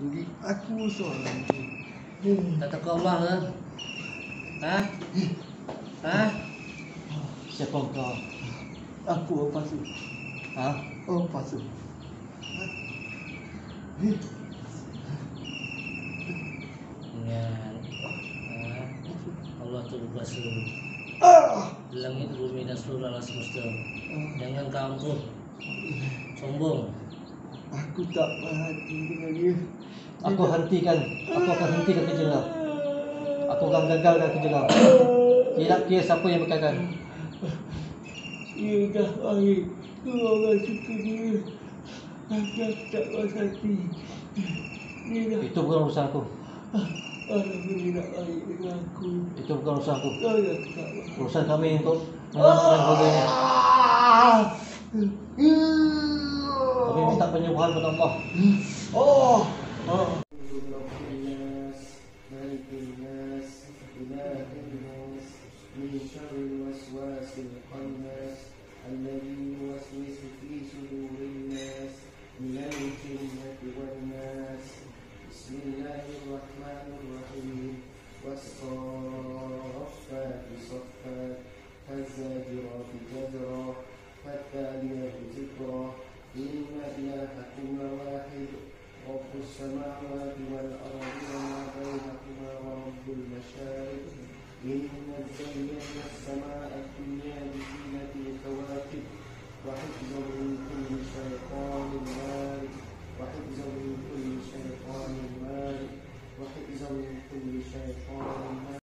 Jadi aku seorang kata kau Allah, hah? Hah? Siapa kau? Aku apa sih? Hah? Oh palsu. Ya, Allah tuh palsu. Langit bumi dan seluruh alam semesta. Jangan kamu sombong. Aku tak berhati dengan dia. Aku hentikan. Aku akan hentikan kejelah. Aku akan gagalkan kejelah. Tidak kira siapa yang berkatakan. Ia dah hari tu orang suka dia. Aku tak berhati. Itu bukan urusan aku. Alhamdulillah hari dengan aku. Itu bukan urusan aku. Urusan kami untuk menangkan keluarganya. Kami minta penyembuhan kepada Allah. Oh,